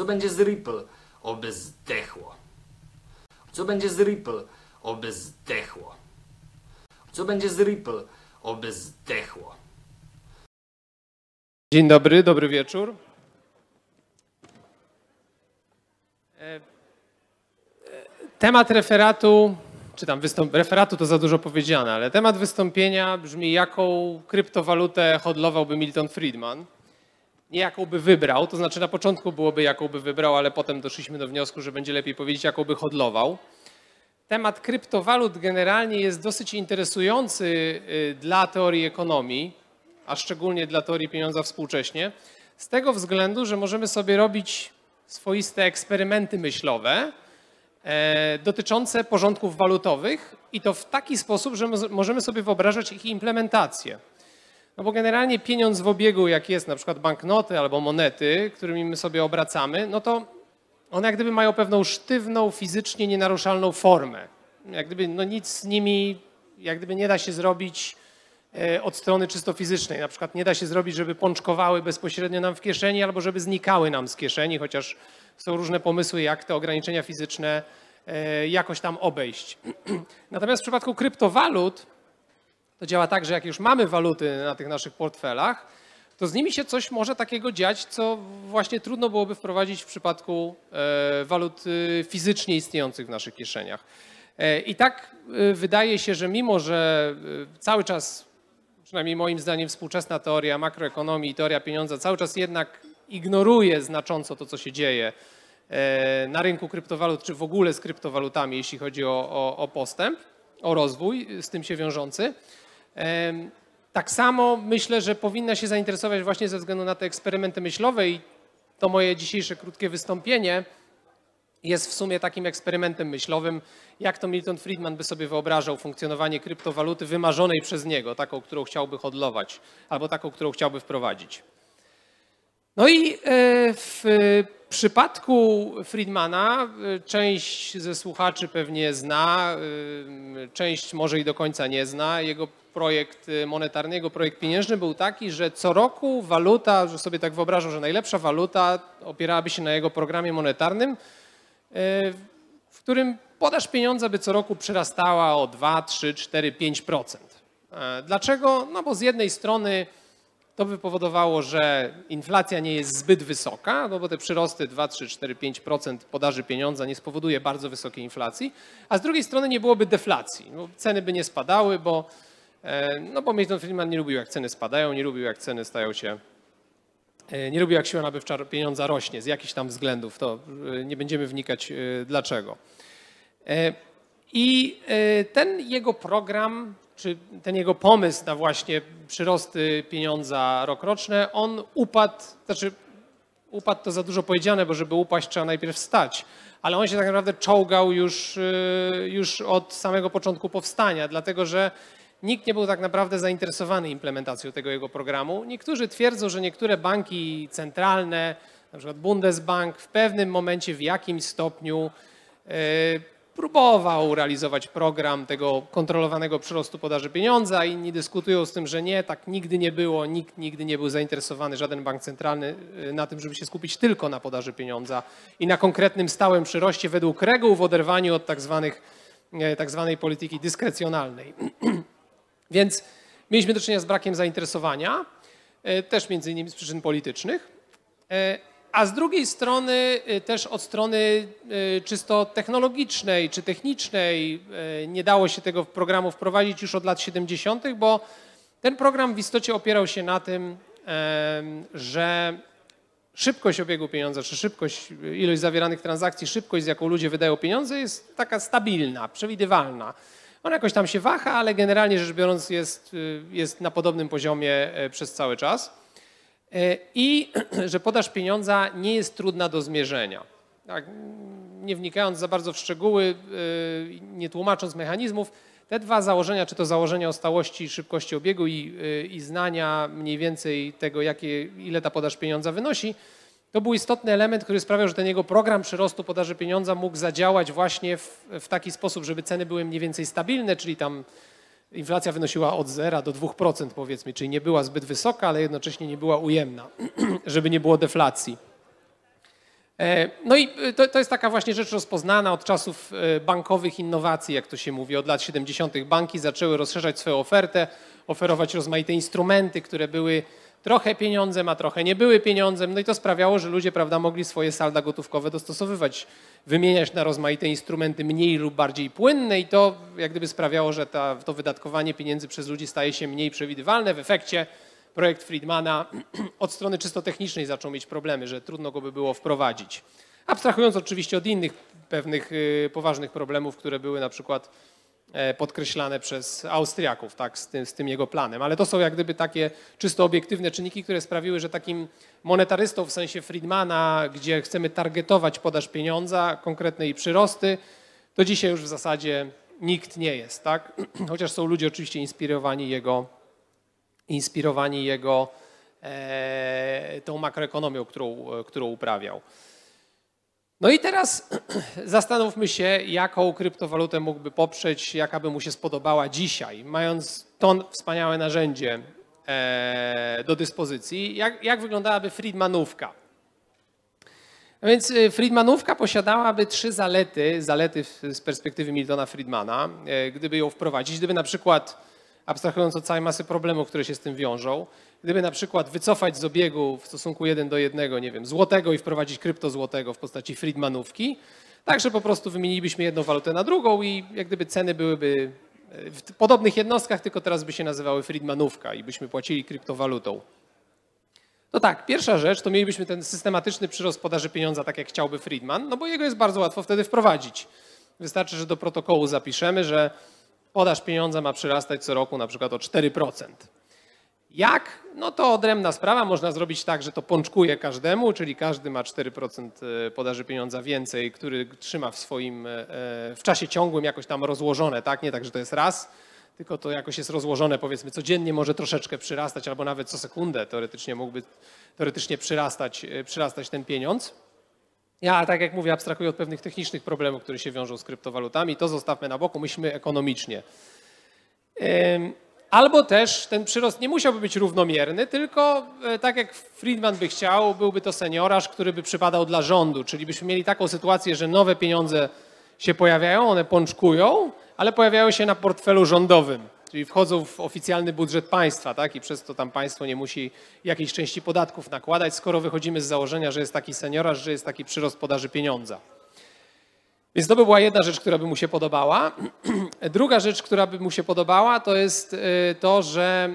Co będzie z Ripple? Oby zdechło. Co będzie z Ripple? Oby zdechło. Co będzie z Ripple? Oby zdechło. Dzień dobry, dobry wieczór. Temat referatu, czy tam referatu to za dużo powiedziane, ale temat wystąpienia brzmi, jaką kryptowalutę hodlowałby Milton Friedman. Nie jaką by wybrał, to znaczy na początku byłoby jaką by wybrał, ale potem doszliśmy do wniosku, że będzie lepiej powiedzieć, jaką by hodlował. Temat kryptowalut generalnie jest dosyć interesujący dla teorii ekonomii, a szczególnie dla teorii pieniądza współcześnie, z tego względu, że możemy sobie robić swoiste eksperymenty myślowe dotyczące porządków walutowych i to w taki sposób, że możemy sobie wyobrażać ich implementację. No bo generalnie pieniądz w obiegu, jak jest na przykład banknoty albo monety, którymi my sobie obracamy, no to one jak gdyby mają pewną sztywną, fizycznie nienaruszalną formę. Jak gdyby no nic z nimi, jak gdyby nie da się zrobić od strony czysto fizycznej. Na przykład nie da się zrobić, żeby pączkowały bezpośrednio nam w kieszeni albo żeby znikały nam z kieszeni, chociaż są różne pomysły, jak te ograniczenia fizyczne jakoś tam obejść. Natomiast w przypadku kryptowalut to działa tak, że jak już mamy waluty na tych naszych portfelach, to z nimi się coś może takiego dziać, co właśnie trudno byłoby wprowadzić w przypadku walut fizycznie istniejących w naszych kieszeniach. I tak wydaje się, że mimo, że cały czas, przynajmniej moim zdaniem, współczesna teoria makroekonomii i teoria pieniądza cały czas jednak ignoruje znacząco to, co się dzieje na rynku kryptowalut, czy w ogóle z kryptowalutami, jeśli chodzi o postęp, o rozwój z tym się wiążący. Tak samo myślę, że powinna się zainteresować właśnie ze względu na te eksperymenty myślowe i to moje dzisiejsze krótkie wystąpienie jest w sumie takim eksperymentem myślowym, jak to Milton Friedman by sobie wyobrażał funkcjonowanie kryptowaluty wymarzonej przez niego, taką, którą chciałby hodlować albo taką, którą chciałby wprowadzić. No i w przypadku Friedmana część ze słuchaczy pewnie zna, część może i do końca nie zna. Jego projekt monetarny, jego projekt pieniężny był taki, że co roku waluta, że sobie tak wyobrażam, że najlepsza waluta opierałaby się na jego programie monetarnym, w którym podaż pieniądza by co roku przyrastała o 2, 3, 4, 5%. Dlaczego? No bo z jednej strony to by powodowało, że inflacja nie jest zbyt wysoka, no bo te przyrosty 2, 3, 4, 5% podaży pieniądza nie spowoduje bardzo wysokiej inflacji, a z drugiej strony nie byłoby deflacji. No ceny by nie spadały, bo Milton Friedman nie lubił, jak ceny spadają, nie lubił, jak ceny stają się, nie lubił, jak siła nabywcza pieniądza rośnie z jakichś tam względów, to nie będziemy wnikać dlaczego. I ten jego program, czy ten jego pomysł na właśnie przyrosty pieniądza rokroczne, on upadł, znaczy upadł to za dużo powiedziane, bo żeby upaść trzeba najpierw wstać, ale on się tak naprawdę czołgał już od samego początku powstania, dlatego że nikt nie był tak naprawdę zainteresowany implementacją tego jego programu. Niektórzy twierdzą, że niektóre banki centralne, na przykład Bundesbank, w pewnym momencie w jakimś stopniu próbował realizować program tego kontrolowanego przyrostu podaży pieniądza. Inni dyskutują z tym, że nie, tak nigdy nie było, nikt nigdy nie był zainteresowany, żaden bank centralny na tym, żeby się skupić tylko na podaży pieniądza i na konkretnym stałym przyroście według reguł w oderwaniu od tak zwanej polityki dyskrecjonalnej. Więc mieliśmy do czynienia z brakiem zainteresowania, też między innymi z przyczyn politycznych, a z drugiej strony też od strony czysto technologicznej czy technicznej nie dało się tego programu wprowadzić już od lat 70., bo ten program w istocie opierał się na tym, że szybkość obiegu pieniądza, czy szybkość, ilość zawieranych transakcji, szybkość, z jaką ludzie wydają pieniądze, jest taka stabilna, przewidywalna. Ona jakoś tam się waha, ale generalnie rzecz biorąc jest na podobnym poziomie przez cały czas. I że podaż pieniądza nie jest trudna do zmierzenia. Tak, nie wnikając za bardzo w szczegóły, nie tłumacząc mechanizmów, te dwa założenia, czy to założenie o stałości, szybkości obiegu i znania mniej więcej tego, ile ta podaż pieniądza wynosi, to był istotny element, który sprawiał, że ten jego program przyrostu podaży pieniądza mógł zadziałać właśnie w taki sposób, żeby ceny były mniej więcej stabilne, czyli tam inflacja wynosiła od 0 do 2% powiedzmy, czyli nie była zbyt wysoka, ale jednocześnie nie była ujemna, żeby nie było deflacji. No i to jest taka właśnie rzecz rozpoznana od czasów bankowych innowacji, jak to się mówi. Od lat 70. banki zaczęły rozszerzać swoją ofertę, oferować rozmaite instrumenty, które były trochę pieniądzem, a trochę nie były pieniądzem. No i to sprawiało, że ludzie, prawda, mogli swoje salda gotówkowe dostosowywać, wymieniać na rozmaite instrumenty mniej lub bardziej płynne i to jak gdyby sprawiało, że to wydatkowanie pieniędzy przez ludzi staje się mniej przewidywalne. W efekcie projekt Friedmana od strony czysto technicznej zaczął mieć problemy, że trudno go by było wprowadzić. Abstrahując oczywiście od innych pewnych poważnych problemów, które były na przykład podkreślane przez Austriaków, tak, z tym jego planem. Ale to są jak gdyby takie czysto obiektywne czynniki, które sprawiły, że takim monetarystą w sensie Friedmana, gdzie chcemy targetować podaż pieniądza, konkretne jej przyrosty, to dzisiaj już w zasadzie nikt nie jest, tak? Chociaż są ludzie oczywiście inspirowani jego tą makroekonomią, którą uprawiał. No i teraz zastanówmy się, jaką kryptowalutę mógłby poprzeć, jaka by mu się spodobała dzisiaj, mając to wspaniałe narzędzie do dyspozycji. Jak wyglądałaby Friedmanówka? No więc Friedmanówka posiadałaby trzy zalety z perspektywy Miltona Friedmana, gdyby ją wprowadzić, gdyby na przykład, abstrahując od całej masy problemów, które się z tym wiążą, gdyby na przykład wycofać z obiegu w stosunku 1:1, nie wiem, złotego i wprowadzić kryptozłotego w postaci Friedmanówki, tak, że po prostu wymienilibyśmy jedną walutę na drugą i jak gdyby ceny byłyby w podobnych jednostkach, tylko teraz by się nazywały Friedmanówka i byśmy płacili kryptowalutą. No tak, pierwsza rzecz, to mielibyśmy ten systematyczny przyrost podaży pieniądza, tak jak chciałby Friedman, no bo jego jest bardzo łatwo wtedy wprowadzić. Wystarczy, że do protokołu zapiszemy, że podaż pieniądza ma przyrastać co roku na przykład o 4%. Jak? No to odrębna sprawa. Można zrobić tak, że to pączkuje każdemu, czyli każdy ma 4% podaży pieniądza więcej, który trzyma w czasie ciągłym jakoś tam rozłożone, tak? Nie tak, że to jest raz, tylko to jakoś jest rozłożone, powiedzmy codziennie może troszeczkę przyrastać albo nawet co sekundę teoretycznie mógłby przyrastać ten pieniądz. Ja, tak jak mówię, abstrahuję od pewnych technicznych problemów, które się wiążą z kryptowalutami. To zostawmy na boku, myślmy ekonomicznie. Albo też ten przyrost nie musiałby być równomierny, tylko tak jak Friedman by chciał, byłby to senioraż, który by przypadał dla rządu. Czyli byśmy mieli taką sytuację, że nowe pieniądze się pojawiają, one pączkują, ale pojawiają się na portfelu rządowym. Czyli wchodzą w oficjalny budżet państwa, tak? I przez to tam państwo nie musi jakiejś części podatków nakładać, skoro wychodzimy z założenia, że jest taki senioraż, że jest taki przyrost podaży pieniądza. Więc to by była jedna rzecz, która by mu się podobała. Druga rzecz, która by mu się podobała, to jest to, że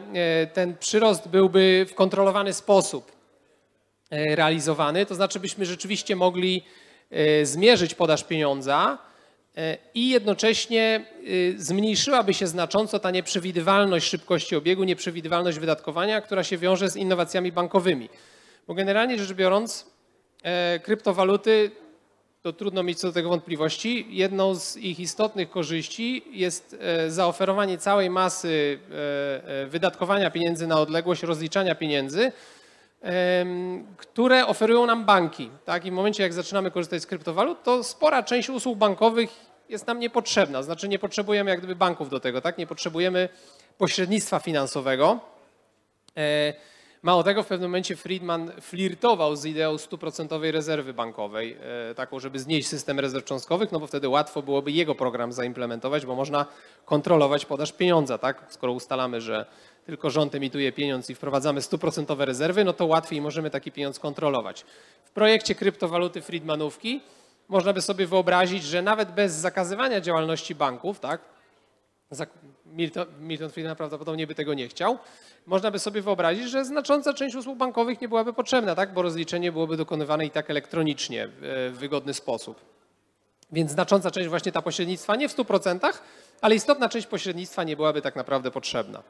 ten przyrost byłby w kontrolowany sposób realizowany. To znaczy, byśmy rzeczywiście mogli zmierzyć podaż pieniądza i jednocześnie zmniejszyłaby się znacząco ta nieprzewidywalność szybkości obiegu, nieprzewidywalność wydatkowania, która się wiąże z innowacjami bankowymi. Bo generalnie rzecz biorąc, kryptowaluty, to trudno mieć co do tego wątpliwości, jedną z ich istotnych korzyści jest zaoferowanie całej masy wydatkowania pieniędzy na odległość, rozliczania pieniędzy, które oferują nam banki. Tak? I w momencie, jak zaczynamy korzystać z kryptowalut, to spora część usług bankowych jest nam niepotrzebna. Znaczy nie potrzebujemy jak gdyby banków do tego, tak? Nie potrzebujemy pośrednictwa finansowego. Mało tego, w pewnym momencie Friedman flirtował z ideą 100% rezerwy bankowej, taką, żeby znieść system rezerw cząstkowych, no bo wtedy łatwo byłoby jego program zaimplementować, bo można kontrolować podaż pieniądza, tak? Skoro ustalamy, że tylko rząd emituje pieniądz i wprowadzamy 100% rezerwy, no to łatwiej możemy taki pieniądz kontrolować. W projekcie kryptowaluty Friedmanówki można by sobie wyobrazić, że nawet bez zakazywania działalności banków, tak? Milton Friedman prawdopodobnie by tego nie chciał, można by sobie wyobrazić, że znacząca część usług bankowych nie byłaby potrzebna, tak? Bo rozliczenie byłoby dokonywane i tak elektronicznie w wygodny sposób. Więc znacząca część właśnie ta pośrednictwa, nie w 100%, ale istotna część pośrednictwa nie byłaby tak naprawdę potrzebna.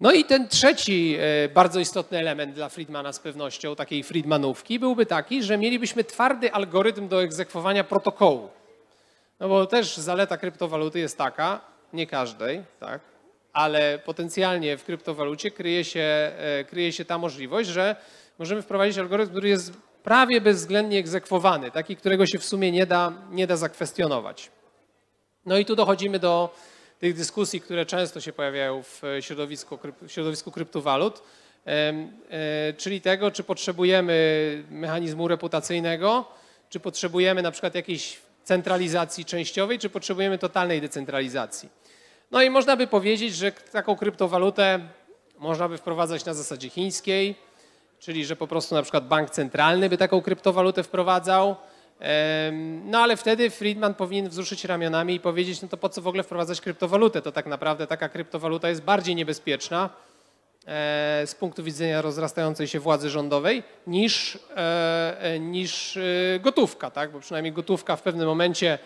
No i ten trzeci bardzo istotny element dla Friedmana z pewnością, takiej Friedmanówki, byłby taki, że mielibyśmy twardy algorytm do egzekwowania protokołu. No bo też zaleta kryptowaluty jest taka, nie każdej, tak, ale potencjalnie w kryptowalucie kryje się ta możliwość, że możemy wprowadzić algorytm, który jest prawie bezwzględnie egzekwowany, taki, którego się w sumie nie da zakwestionować. No i tu dochodzimy do tych dyskusji, które często się pojawiają w środowisku kryptowalut, czyli tego, czy potrzebujemy mechanizmu reputacyjnego, czy potrzebujemy na przykład jakiejś centralizacji częściowej, czy potrzebujemy totalnej decentralizacji. No i można by powiedzieć, że taką kryptowalutę można by wprowadzać na zasadzie chińskiej, czyli że po prostu na przykład bank centralny by taką kryptowalutę wprowadzał, no ale wtedy Friedman powinien wzruszyć ramionami i powiedzieć, no to po co w ogóle wprowadzać kryptowalutę, to tak naprawdę taka kryptowaluta jest bardziej niebezpieczna z punktu widzenia rozrastającej się władzy rządowej niż gotówka, tak? Bo przynajmniej gotówka w pewnym momencie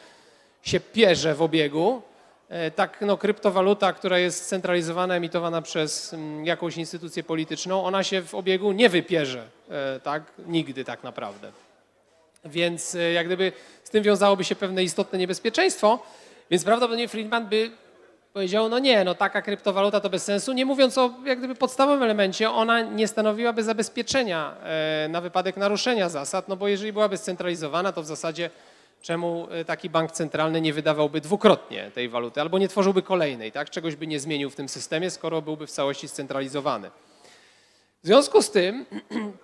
się pierze w obiegu. Tak, no, kryptowaluta, która jest centralizowana, emitowana przez jakąś instytucję polityczną, ona się w obiegu nie wypierze, tak? Nigdy tak naprawdę. Więc jak gdyby z tym wiązałoby się pewne istotne niebezpieczeństwo, więc prawdopodobnie Friedman by powiedział, no nie, no taka kryptowaluta to bez sensu, nie mówiąc o jak gdyby podstawowym elemencie, ona nie stanowiłaby zabezpieczenia na wypadek naruszenia zasad, no bo jeżeli byłaby scentralizowana, to w zasadzie czemu taki bank centralny nie wydawałby dwukrotnie tej waluty albo nie tworzyłby kolejnej, tak? Czegoś by nie zmienił w tym systemie, skoro byłby w całości scentralizowany. W związku z tym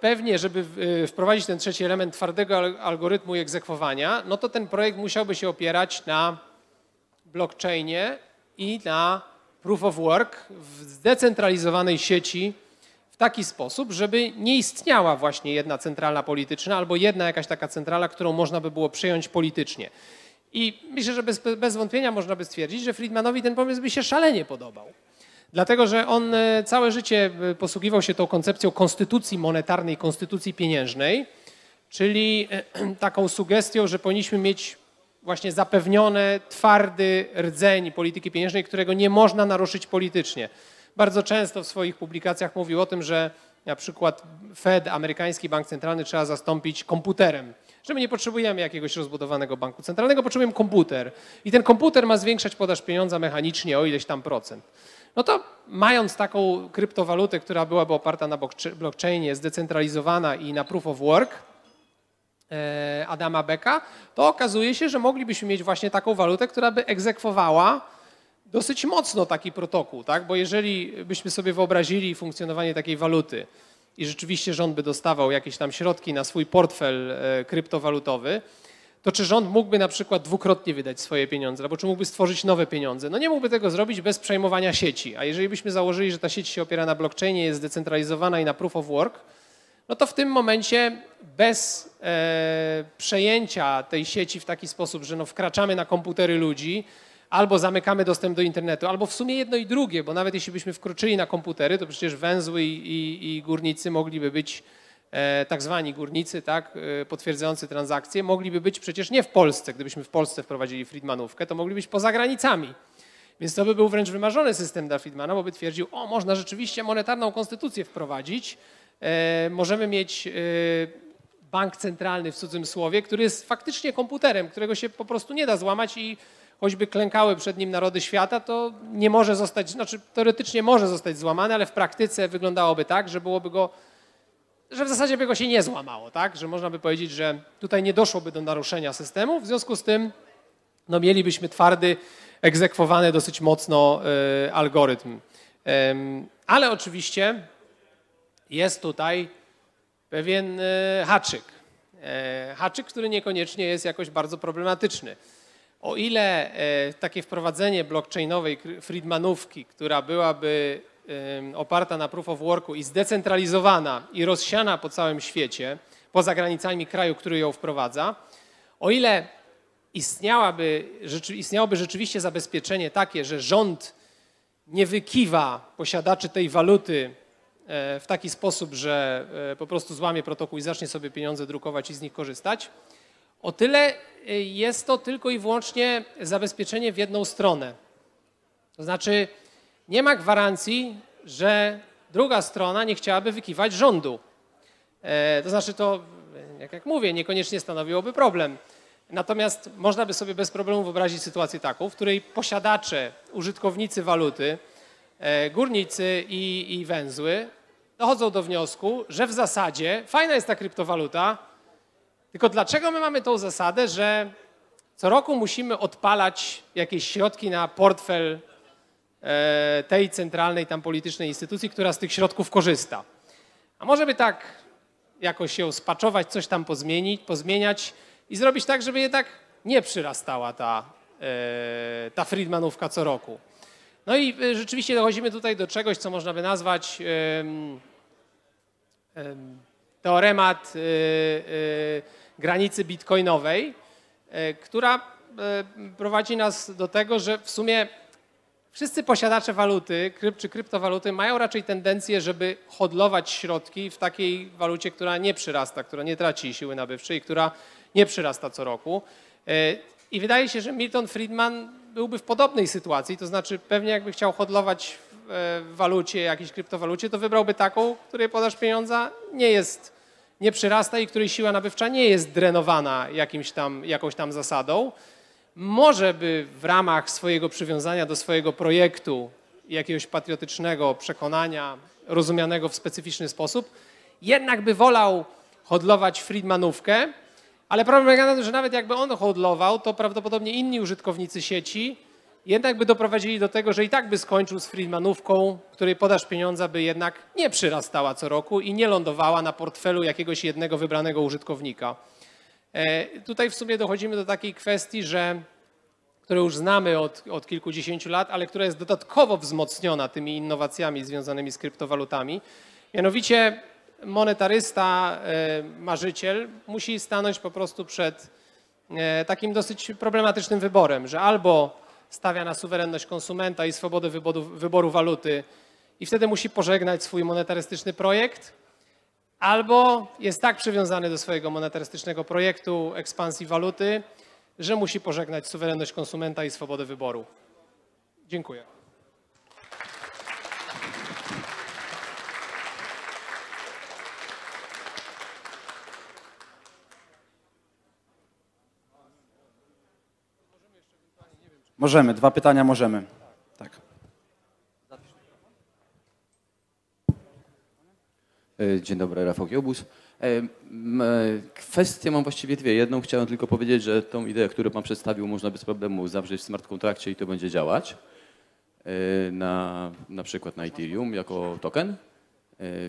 pewnie, żeby wprowadzić ten trzeci element twardego algorytmu i egzekwowania, no to ten projekt musiałby się opierać na blockchainie i na proof of work w zdecentralizowanej sieci w taki sposób, żeby nie istniała właśnie jedna centrala polityczna albo jedna jakaś taka centrala, którą można by było przyjąć politycznie. I myślę, że bez wątpienia można by stwierdzić, że Friedmanowi ten pomysł by się szalenie podobał. Dlatego, że on całe życie posługiwał się tą koncepcją konstytucji monetarnej, konstytucji pieniężnej, czyli taką sugestią, że powinniśmy mieć właśnie zapewniony, twardy rdzeń polityki pieniężnej, którego nie można naruszyć politycznie. Bardzo często w swoich publikacjach mówił o tym, że na przykład Fed, amerykański bank centralny, trzeba zastąpić komputerem. Że my nie potrzebujemy jakiegoś rozbudowanego banku centralnego, potrzebujemy komputer. I ten komputer ma zwiększać podaż pieniądza mechanicznie o ileś tam procent. No to mając taką kryptowalutę, która byłaby oparta na blockchainie, zdecentralizowana i na proof of work Adama Becka, to okazuje się, że moglibyśmy mieć właśnie taką walutę, która by egzekwowała dosyć mocno taki protokół, tak? Bo jeżeli byśmy sobie wyobrazili funkcjonowanie takiej waluty i rzeczywiście rząd by dostawał jakieś tam środki na swój portfel kryptowalutowy, to czy rząd mógłby na przykład dwukrotnie wydać swoje pieniądze, albo czy mógłby stworzyć nowe pieniądze? No nie mógłby tego zrobić bez przejmowania sieci, a jeżeli byśmy założyli, że ta sieć się opiera na blockchainie, jest zdecentralizowana i na proof of work, no to w tym momencie bez przejęcia tej sieci w taki sposób, że no wkraczamy na komputery ludzi, albo zamykamy dostęp do internetu, albo w sumie jedno i drugie, bo nawet jeśli byśmy wkroczyli na komputery, to przecież węzły i górnicy mogliby być, tak zwani górnicy, tak, potwierdzający transakcje, mogliby być przecież nie w Polsce. Gdybyśmy w Polsce wprowadzili Friedmanówkę, to mogli być poza granicami. Więc to by był wręcz wymarzony system dla Friedmana, bo by twierdził, o, można rzeczywiście monetarną konstytucję wprowadzić, możemy mieć bank centralny w cudzym słowie, który jest faktycznie komputerem, którego się po prostu nie da złamać i choćby klękały przed nim narody świata, to nie może zostać, znaczy teoretycznie może zostać złamany, ale w praktyce wyglądałoby tak, że byłoby go, że w zasadzie by go się nie złamało, tak? Że można by powiedzieć, że tutaj nie doszłoby do naruszenia systemu, w związku z tym no, mielibyśmy twardy, egzekwowany dosyć mocno algorytm. Ale oczywiście jest tutaj pewien haczyk. Haczyk, który niekoniecznie jest jakoś bardzo problematyczny. O ile takie wprowadzenie blockchainowej Friedmanówki, która byłaby oparta na proof of worku i zdecentralizowana i rozsiana po całym świecie, poza granicami kraju, który ją wprowadza, o ile istniałoby rzeczywiście zabezpieczenie takie, że rząd nie wykiwa posiadaczy tej waluty w taki sposób, że po prostu złamie protokół i zacznie sobie pieniądze drukować i z nich korzystać, o tyle jest to tylko i wyłącznie zabezpieczenie w jedną stronę. To znaczy nie ma gwarancji, że druga strona nie chciałaby wykiwać rządu. To znaczy to, jak mówię, niekoniecznie stanowiłoby problem. Natomiast można by sobie bez problemu wyobrazić sytuację taką, w której posiadacze, użytkownicy waluty, górnicy i węzły dochodzą do wniosku, że w zasadzie fajna jest ta kryptowaluta, tylko dlaczego my mamy tą zasadę, że co roku musimy odpalać jakieś środki na portfel tej centralnej, tam politycznej instytucji, która z tych środków korzysta. A może by tak jakoś się spaczować, coś tam pozmieniać i zrobić tak, żeby jednak nie przyrastała ta Friedmanówka co roku. No i rzeczywiście dochodzimy tutaj do czegoś, co można by nazwać teoremat granicy bitcoinowej, która prowadzi nas do tego, że w sumie wszyscy posiadacze waluty czy kryptowaluty mają raczej tendencję, żeby hodlować środki w takiej walucie, która nie przyrasta, która nie traci siły nabywczej, która nie przyrasta co roku. I wydaje się, że Milton Friedman byłby w podobnej sytuacji, to znaczy pewnie jakby chciał hodlować w walucie, jakiejś kryptowalucie, to wybrałby taką, której podaż pieniądza nie przyrasta i której siła nabywcza nie jest drenowana jakąś tam zasadą. Może by w ramach swojego przywiązania do swojego projektu, jakiegoś patriotycznego przekonania, rozumianego w specyficzny sposób, jednak by wolał hodlować Friedmanówkę, ale problem polega na tym, że nawet jakby on hodlował, to prawdopodobnie inni użytkownicy sieci jednak by doprowadzili do tego, że i tak by skończył z Friedmanówką, której podaż pieniądza by jednak nie przyrastała co roku i nie lądowała na portfelu jakiegoś jednego wybranego użytkownika. Tutaj w sumie dochodzimy do takiej kwestii, którą już znamy od kilkudziesięciu lat, ale która jest dodatkowo wzmocniona tymi innowacjami związanymi z kryptowalutami. Mianowicie monetarysta, marzyciel musi stanąć po prostu przed takim dosyć problematycznym wyborem, że albo stawia na suwerenność konsumenta i swobodę wyboru waluty i wtedy musi pożegnać swój monetarystyczny projekt, albo jest tak przywiązany do swojego monetarystycznego projektu ekspansji waluty, że musi pożegnać suwerenność konsumenta i swobodę wyboru. Dziękuję. Możemy, dwa pytania możemy. Tak. Dzień dobry, Rafał Kiobus. Kwestie mam właściwie dwie. Jedną chciałem tylko powiedzieć, że tą ideę, którą Pan przedstawił, można bez problemu zawrzeć w smart kontrakcie i to będzie działać. Na przykład na Ethereum jako token.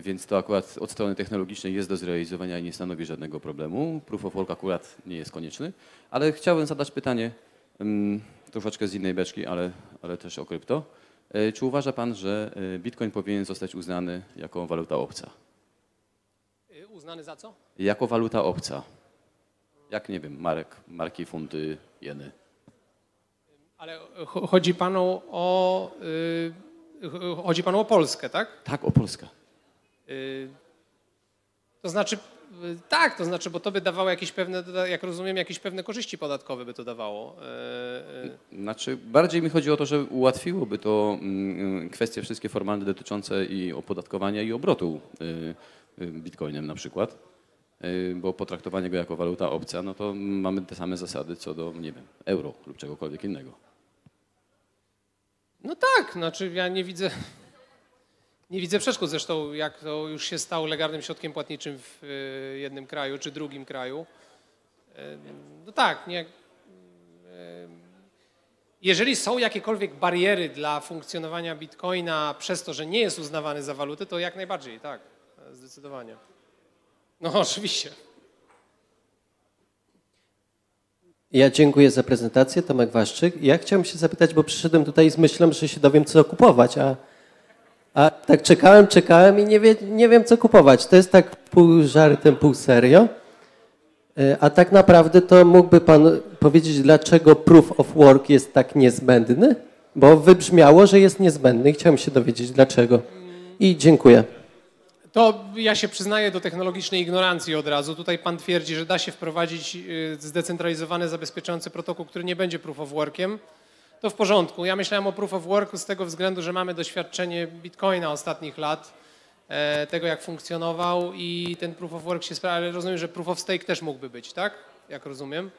Więc to akurat od strony technologicznej jest do zrealizowania i nie stanowi żadnego problemu. Proof of work akurat nie jest konieczny. Ale chciałem zadać pytanie troszeczkę z innej beczki, ale też o krypto. Czy uważa Pan, że Bitcoin powinien zostać uznany jako waluta obca? Uznany za co? Jako waluta obca. Jak, nie wiem, marki, funty, jeny. Ale chodzi panu o Polskę, tak? Tak, o Polskę. To znaczy, tak, to znaczy, bo to by dawało jakieś pewne, jak rozumiem, jakieś pewne korzyści podatkowe by to dawało. Znaczy, bardziej mi chodzi o to, że ułatwiłoby to kwestie wszystkie formalne dotyczące i opodatkowania i obrotu bitcoinem na przykład, bo potraktowanie go jako waluta obca, no to mamy te same zasady co do, nie wiem, euro lub czegokolwiek innego. No tak, znaczy ja nie widzę przeszkód, zresztą jak to już się stało legalnym środkiem płatniczym w jednym kraju czy drugim kraju. No tak, jeżeli są jakiekolwiek bariery dla funkcjonowania bitcoina przez to, że nie jest uznawany za walutę, to jak najbardziej, tak, zdecydowanie. No oczywiście. Ja dziękuję za prezentację, Tomek Waszczyk. Ja chciałem się zapytać, bo przyszedłem tutaj z myślą, że się dowiem, co kupować, a tak czekałem i nie wiem, co kupować. To jest tak pół żartem, pół serio. A tak naprawdę to mógłby Pan powiedzieć, dlaczego proof of work jest tak niezbędny? Bo wybrzmiało, że jest niezbędny i chciałem się dowiedzieć, dlaczego. I dziękuję. To ja się przyznaję do technologicznej ignorancji od razu. Tutaj Pan twierdzi, że da się wprowadzić zdecentralizowany, zabezpieczający protokół, który nie będzie proof of workiem. To w porządku. Ja myślałem o proof of work z tego względu, że mamy doświadczenie Bitcoina ostatnich lat, tego jak funkcjonował i ten proof of work się sprawia, ale rozumiem, że proof of stake też mógłby być, tak? Jak rozumiem?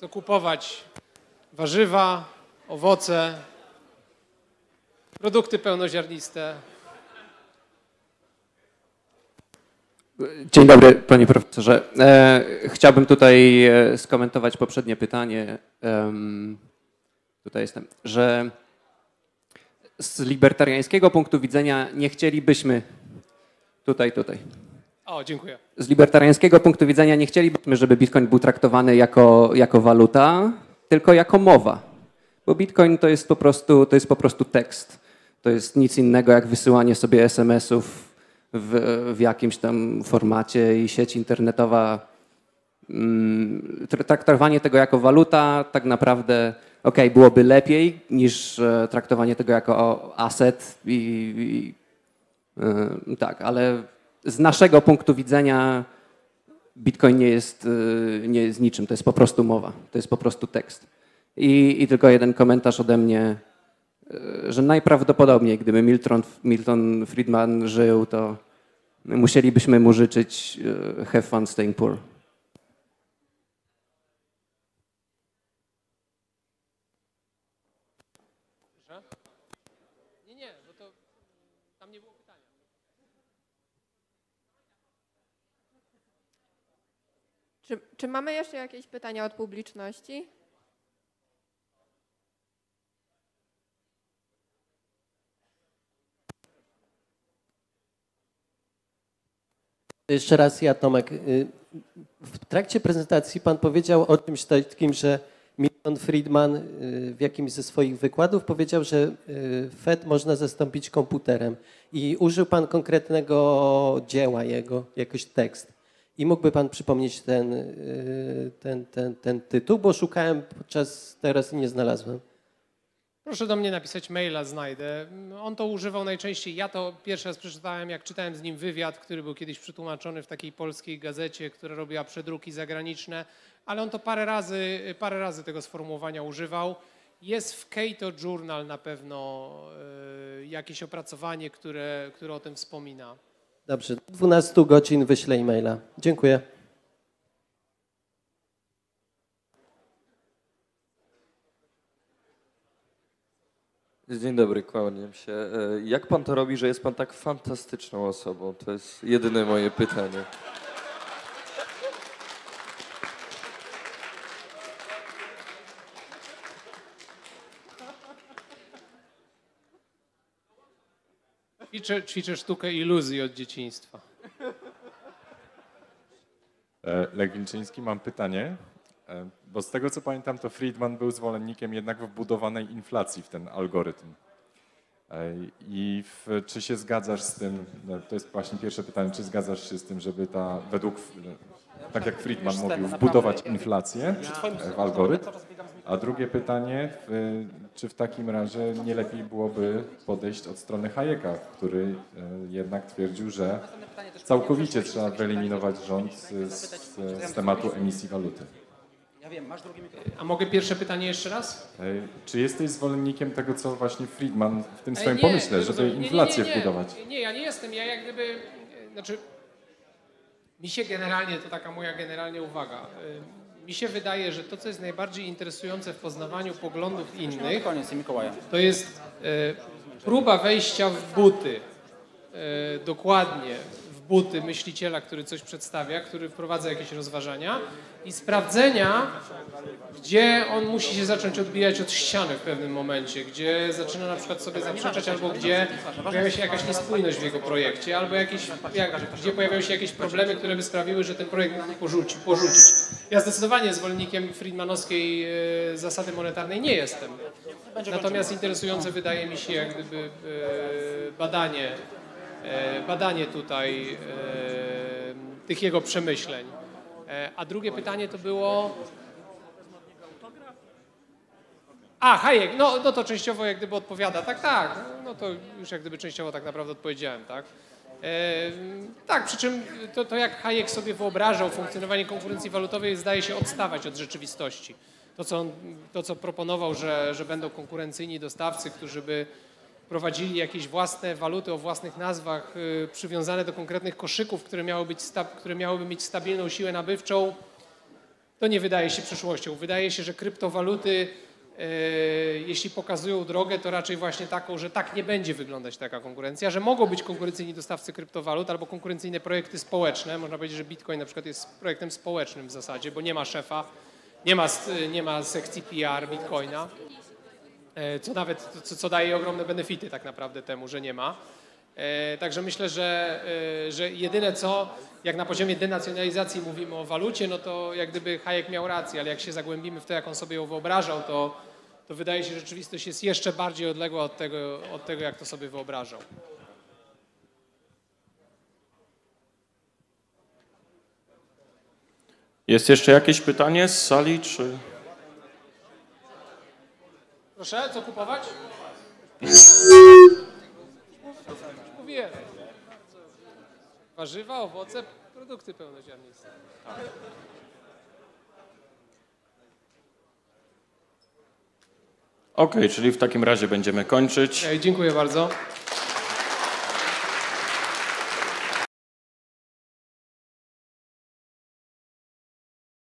Co kupować? Warzywa, owoce, produkty pełnoziarniste, Dzień dobry, panie profesorze. Chciałbym tutaj skomentować poprzednie pytanie. Tutaj jestem, że z libertariańskiego punktu widzenia nie chcielibyśmy... Tutaj. O, dziękuję. Z libertariańskiego punktu widzenia nie chcielibyśmy, żeby Bitcoin był traktowany jako waluta, tylko jako mowa. Bo Bitcoin to jest po prostu tekst. To jest nic innego jak wysyłanie sobie SMS-ów w jakimś tam formacie i sieć internetowa. Traktowanie tego jako waluta tak naprawdę byłoby lepiej niż traktowanie tego jako asset tak, ale z naszego punktu widzenia Bitcoin nie jest niczym, to jest po prostu mowa, to jest po prostu tekst. I tylko jeden komentarz ode mnie, że najprawdopodobniej gdyby Milton Friedman żył, to musielibyśmy mu życzyć have fun staying poor. Czy mamy jeszcze jakieś pytania od publiczności? Jeszcze raz ja, Tomek. W trakcie prezentacji pan powiedział o czymś takim, że Milton Friedman w jakimś ze swoich wykładów powiedział, że Fed można zastąpić komputerem i użył pan konkretnego dzieła jego, jakoś tekst. I mógłby pan przypomnieć ten tytuł, bo szukałem podczas teraz i nie znalazłem. Proszę do mnie napisać maila, znajdę. On to używał najczęściej. Ja to pierwszy raz przeczytałem, jak czytałem z nim wywiad, który był kiedyś przetłumaczony w takiej polskiej gazecie, która robiła przedruki zagraniczne, ale on to parę razy tego sformułowania używał. Jest w Cato Journal na pewno jakieś opracowanie, które o tym wspomina. Dobrze, do 12 godzin wyślę e-maila. Dziękuję. Dzień dobry, kłaniam się. Jak pan to robi, że jest pan tak fantastyczną osobą? To jest jedyne moje pytanie. Ćwiczę sztukę iluzji od dzieciństwa. Lech Wilczyński, mam pytanie, bo z tego co pamiętam, to Friedman był zwolennikiem jednak wbudowanej inflacji w ten algorytm. Czy się zgadzasz z tym, to jest właśnie pierwsze pytanie, czy zgadzasz się z tym, żeby tak jak Friedman mówił, wbudować inflację w algorytm? A drugie pytanie, czy w takim razie nie lepiej byłoby podejść od strony Hayeka, który jednak twierdził, że całkowicie trzeba wyeliminować rząd z tematu emisji waluty. Ja wiem, masz drugie mikrofon. A mogę pierwsze pytanie jeszcze raz? Czy jesteś zwolennikiem tego, co właśnie Friedman w tym swoim pomyśle, żeby inflację wbudować? Nie, ja nie jestem. Ja jak gdyby... Znaczy, mi się generalnie, to taka moja generalnie uwaga, mi się wydaje, że to, co jest najbardziej interesujące w poznawaniu poglądów innych, to jest próba wejścia w buty, dokładnie w buty myśliciela, który coś przedstawia, który wprowadza jakieś rozważania i sprawdzenia, gdzie on musi się zacząć odbijać od ściany w pewnym momencie, gdzie zaczyna na przykład sobie zaprzeczać, albo gdzie pojawia się jakaś niespójność w jego projekcie, albo gdzie pojawiają się jakieś problemy, które by sprawiły, że ten projekt porzucić. Ja zdecydowanie zwolennikiem friedmanowskiej zasady monetarnej nie jestem. Natomiast interesujące wydaje mi się jak gdyby badanie tutaj tych jego przemyśleń. A drugie pytanie to było... A, Hayek, no to częściowo jak gdyby odpowiada, tak, no to już jak gdyby częściowo tak naprawdę odpowiedziałem, tak? Tak, przy czym to jak Hayek sobie wyobrażał funkcjonowanie konkurencji walutowej zdaje się odstawać od rzeczywistości. To co proponował, że będą konkurencyjni dostawcy, którzy by prowadzili jakieś własne waluty o własnych nazwach przywiązane do konkretnych koszyków, które miałyby mieć stabilną siłę nabywczą, to nie wydaje się przyszłością. Wydaje się, że kryptowaluty jeśli pokazują drogę, to raczej właśnie taką, że tak nie będzie wyglądać taka konkurencja, że mogą być konkurencyjni dostawcy kryptowalut albo konkurencyjne projekty społeczne. Można powiedzieć, że Bitcoin na przykład jest projektem społecznym w zasadzie, bo nie ma szefa, nie ma sekcji PR Bitcoina, co daje ogromne benefity tak naprawdę temu, że nie ma. Także myślę, że jedyne co, jak na poziomie denacjonalizacji mówimy o walucie, no to jak gdyby Hayek miał rację, ale jak się zagłębimy w to, jak on sobie ją wyobrażał, to wydaje się, że rzeczywistość jest jeszcze bardziej odległa od tego jak to sobie wyobrażał. Jest jeszcze jakieś pytanie z sali, czy... Proszę, co kupować? Mówiłem. Warzywa, owoce, produkty pełnoziarniste. Okej, czyli w takim razie będziemy kończyć. Dziękuję bardzo.